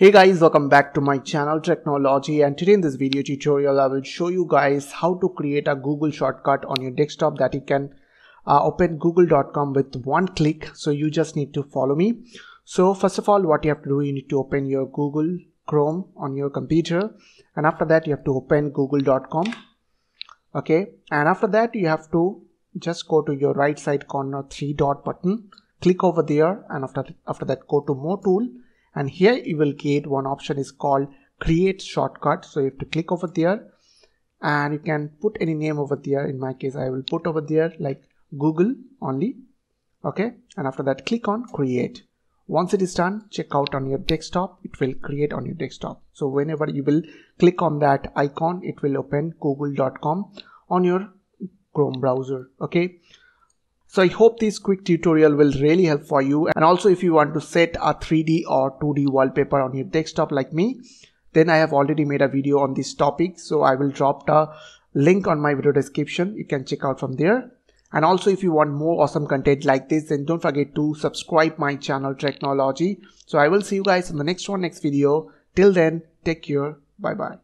Hey guys, welcome back to my channel Tricknology, and today in this video tutorial I will show you guys how to create a Google shortcut on your desktop that you can open google.com with one click. So you just need to follow me. So first of all, what you have to do, you need to open your Google Chrome on your computer, and after that you have to open google.com. okay, and after that you have to just go to your right side corner 3-dot button, click over there, and after that go to more tool. And here you will get one option is called create shortcut. So you have to click over there and you can put any name over there. In my case, I will put over there like Google only. Okay. And after that, click on create. Once it is done, check out on your desktop. It will create on your desktop. So whenever you will click on that icon, it will open google.com on your Chrome browser. Okay. So I hope this quick tutorial will really help for you. And also if you want to set a 3D or 2D wallpaper on your desktop like me, then I have already made a video on this topic. So I will drop the link on my video description. You can check out from there. And also if you want more awesome content like this, then don't forget to subscribe my channel Tricknology. So I will see you guys in the next video. Till then, take care. Bye bye.